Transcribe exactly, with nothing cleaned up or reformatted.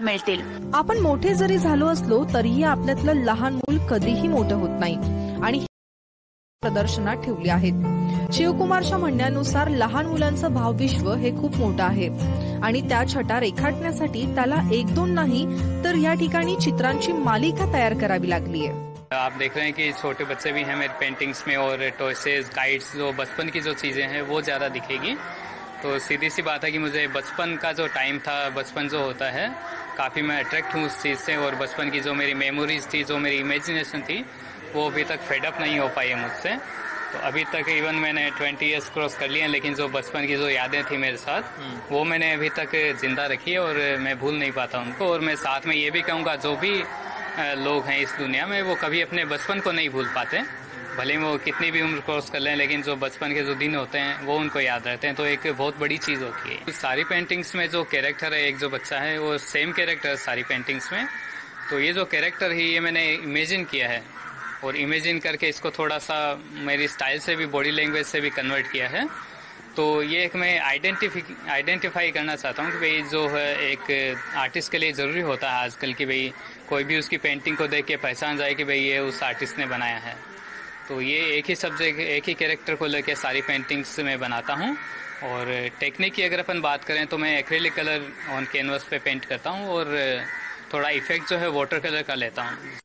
मिळतील। आपण मोठे जरी झालो असलो तरीही आपल्यातलं लहान मूल कधीही मोठं होत नाही आणि प्रदर्शनात ठेवली आहेत। शिवकुमारच्या म्हणण्यानुसार लहान मुलांचं भावविश्व हे खूप मोठं आहे आणि त्या छटा रेखाटण्यासाठी त्याला एक दोन नाही तर या ठिकाणी चित्रांची मालिका तयार करावी लागली आहे। आप देख रहे हैं कि छोटे बच्चे भी हैं मेरे पेंटिंग्स में और टॉयसेज काइट्स जो बचपन की जो चीजें हैं वो ज्यादा दिखेगी। तो सीधी सी बात है कि मुझे बचपन का जो टाइम था, बचपन जो होता है, काफ़ी मैं अट्रैक्ट हूँ उस चीज़ से और बचपन की जो मेरी मेमोरीज थी, जो मेरी इमेजिनेशन थी, वो अभी तक फेडअप नहीं हो पाई है मुझसे। तो अभी तक इवन मैंने ट्वेंटी इयर्स क्रॉस कर लिए हैं लेकिन जो बचपन की जो यादें थी मेरे साथ वो मैंने अभी तक जिंदा रखी है और मैं भूल नहीं पाता उनको। और मैं साथ में ये भी कहूँगा जो भी लोग हैं इस दुनिया में वो कभी अपने बचपन को नहीं भूल पाते, भले वो कितनी भी उम्र क्रॉस कर लें लेकिन जो बचपन के जो दिन होते हैं वो उनको याद रहते हैं। तो एक बहुत बड़ी चीज़ होती है। सारी पेंटिंग्स में जो कैरेक्टर है, एक जो बच्चा है वो सेम कैरेक्टर है सारी पेंटिंग्स में। तो ये जो कैरेक्टर है ये मैंने इमेजिन किया है और इमेजिन करके इसको थोड़ा सा मेरी स्टाइल से भी, बॉडी लैंग्वेज से भी कन्वर्ट किया है। तो ये एक मैं आइडेंटिफिक आइडेंटिफाई करना चाहता हूँ कि भाई जो है एक आर्टिस्ट के लिए ज़रूरी होता है आजकल कि भाई कोई भी उसकी पेंटिंग को देख के पहचान जाए कि भाई ये उस आर्टिस्ट ने बनाया है। तो ये एक ही सब्जेक्ट, एक ही कैरेक्टर को लेके सारी पेंटिंग्स में बनाता हूँ। और टेक्निक की अगर अपन बात करें तो मैं एक्रेलिक कलर ऑन कैनवस पे पेंट करता हूँ और थोड़ा इफेक्ट जो है वाटर कलर का लेता हूँ।